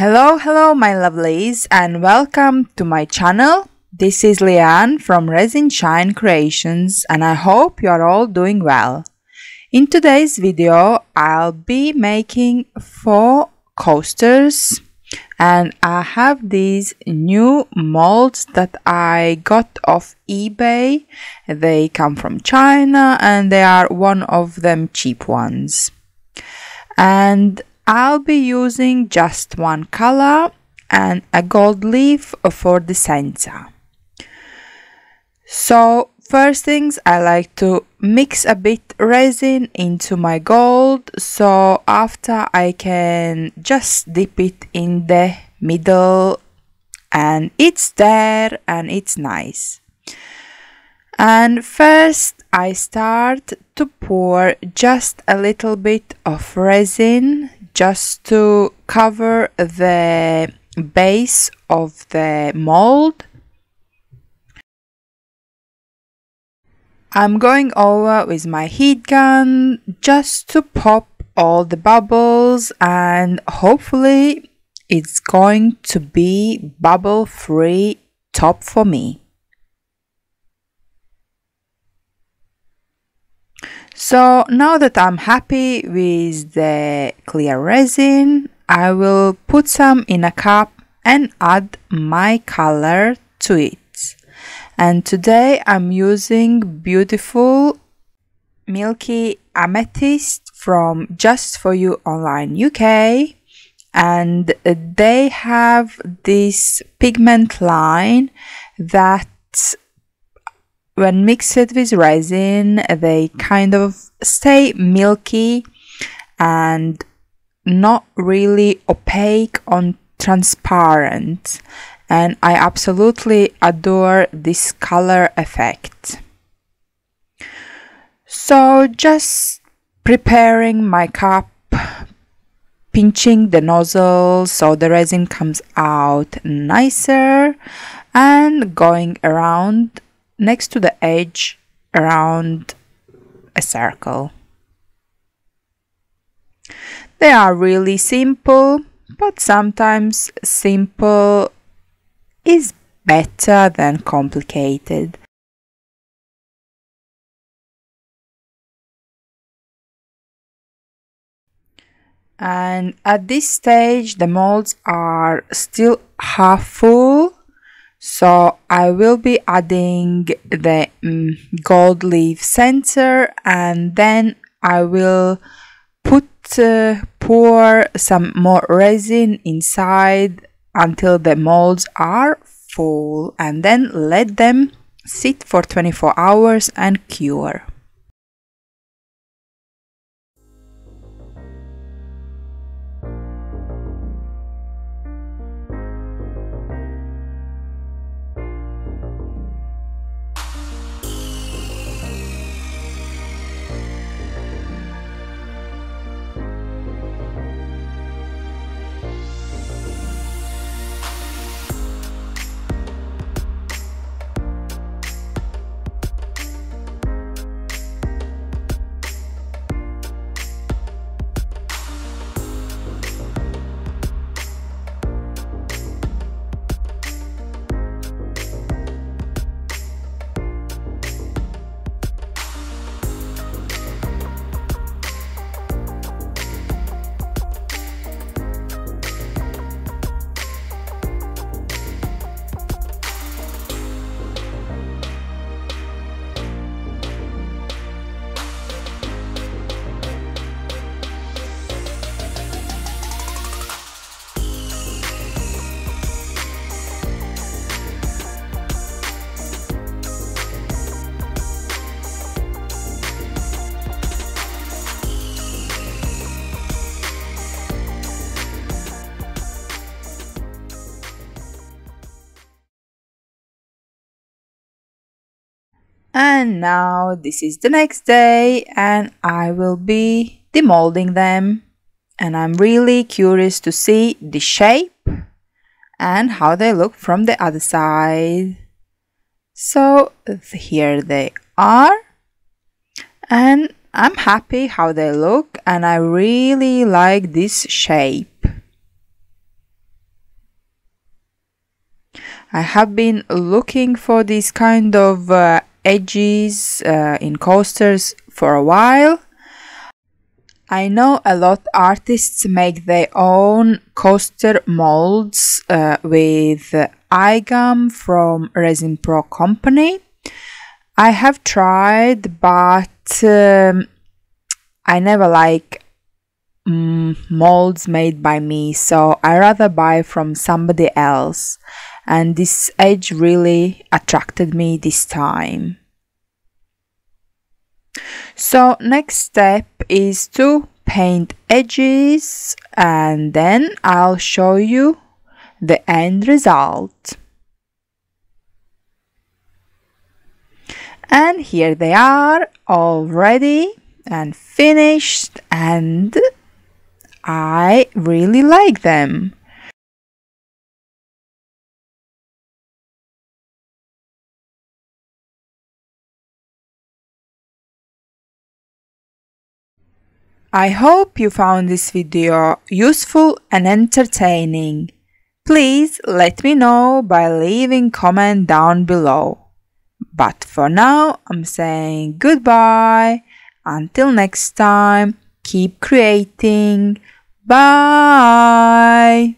Hello my lovelies, and welcome to my channel. This is Leanne from Resin Shine Creations, and I hope you are all doing well. In today's video I'll be making 4 coasters, and I have these new molds that I got off eBay. They come from China and they are one of them cheap ones, and I'll be using just one color and a gold leaf for the center. So first things, I like to mix a bit resin into my gold, so after I can just dip it in the middle and it's there and it's nice. And first I start to pour just a little bit of resin just to cover the base of the mold. I'm going over with my heat gun just to pop all the bubbles, and hopefully it's going to be bubble-free top for me. So now that I'm happy with the clear resin, I will put some in a cup and add my color to it. And today I'm using beautiful Milky Amethyst from Just For You Online UK, and they have this pigment line that when mixed with resin, they kind of stay milky and not really opaque or transparent. And I absolutely adore this color effect. So just preparing my cup, pinching the nozzle so the resin comes out nicer, and going around next to the edge around a circle. They are really simple, but sometimes simple is better than complicated. And at this stage the molds are still half full, so I will be adding the gold leaf center, and then I will pour some more resin inside until the molds are full, and then let them sit for 24 hours and cure. And now this is the next day, and I will be demolding them, and I'm really curious to see the shape and how they look from the other side. So here they are, and I'm happy how they look, and I really like this shape. I have been looking for these kind of edges in coasters for a while. I know a lot of artists make their own coaster molds with eye gum from Resin Pro Company. I have tried, but I never like molds made by me, so I rather buy from somebody else, and this edge really attracted me this time. So next step is to paint edges, and then I'll show you the end result. And here they are, all ready and finished, and I really like them. I hope you found this video useful and entertaining. Please let me know by leaving comment down below. But for now, I'm saying goodbye. Until next time, keep creating. Bye!